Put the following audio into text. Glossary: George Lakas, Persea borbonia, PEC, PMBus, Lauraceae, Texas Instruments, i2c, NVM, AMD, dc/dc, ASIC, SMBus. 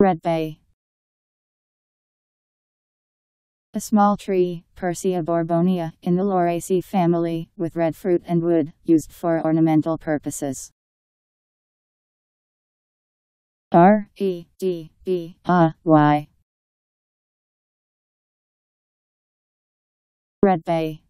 Red bay. A small tree, Persea borbonia, in the Lauraceae family, with red fruit and wood, used for ornamental purposes. R-E-D-B-A-Y. Red bay.